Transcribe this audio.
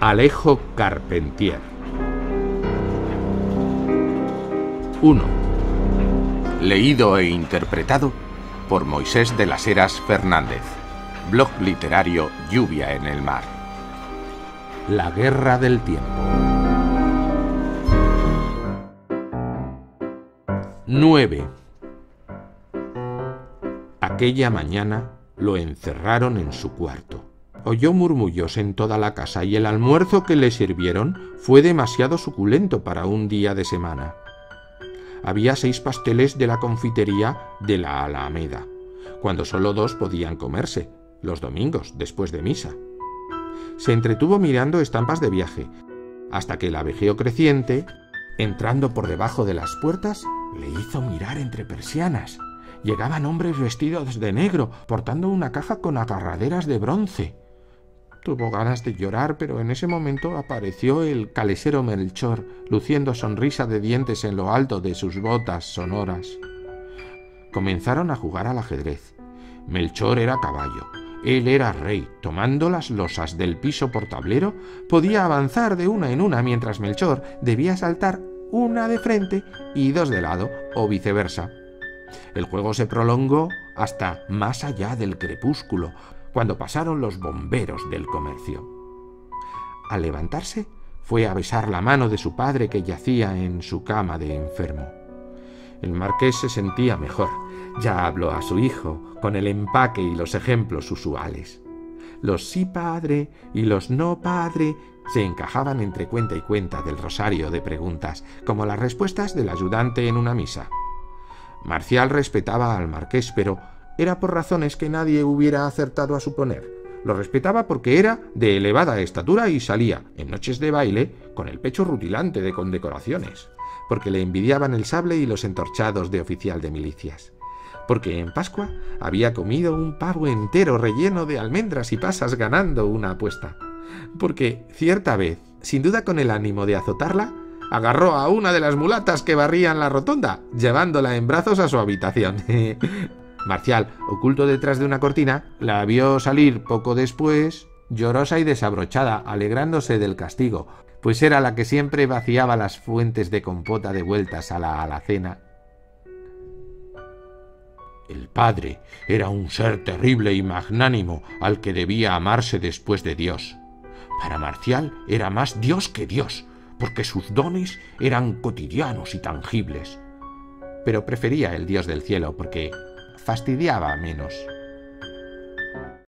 Alejo Carpentier. 1. Leído e interpretado por Moisés de las Heras Fernández. Blog literario Lluvia en el mar. La guerra del tiempo. 9. Aquella mañana lo encerraron en su cuarto. Oyó murmullos en toda la casa y el almuerzo que le sirvieron fue demasiado suculento para un día de semana. Había 6 pasteles de la confitería de la Alameda, cuando solo 2 podían comerse, los domingos, después de misa. Se entretuvo mirando estampas de viaje, hasta que el abejeo creciente, entrando por debajo de las puertas, le hizo mirar entre persianas. Llegaban hombres vestidos de negro, portando una caja con agarraderas de bronce. Tuvo ganas de llorar, pero en ese momento apareció el calesero Melchor, luciendo sonrisa de dientes en lo alto de sus botas sonoras. Comenzaron a jugar al ajedrez. Melchor era caballo. Él era rey. Tomando las losas del piso por tablero, podía avanzar de una en una, mientras Melchor debía saltar una de frente y 2 de lado, o viceversa. El juego se prolongó hasta más allá del crepúsculo, cuando pasaron los bomberos del comercio. Al levantarse, fue a besar la mano de su padre, que yacía en su cama de enfermo. El marqués se sentía mejor. Ya habló a su hijo con el empaque y los ejemplos usuales. Los sí padre y los no padre se encajaban entre cuenta y cuenta del rosario de preguntas, como las respuestas del ayudante en una misa. Marcial respetaba al marqués, pero era por razones que nadie hubiera acertado a suponer. Lo respetaba porque era de elevada estatura y salía, en noches de baile, con el pecho rutilante de condecoraciones, porque le envidiaban el sable y los entorchados de oficial de milicias, porque en Pascua había comido un pavo entero relleno de almendras y pasas ganando una apuesta, porque cierta vez, sin duda con el ánimo de azotarla, agarró a una de las mulatas que barrían la rotonda, llevándola en brazos a su habitación. Marcial, oculto detrás de una cortina, la vio salir poco después, llorosa y desabrochada, alegrándose del castigo, pues era la que siempre vaciaba las fuentes de compota de vueltas a la alacena. El padre era un ser terrible y magnánimo al que debía amarse después de Dios. Para Marcial era más Dios que Dios, porque sus dones eran cotidianos y tangibles. Pero prefería el Dios del cielo porque fastidiaba menos.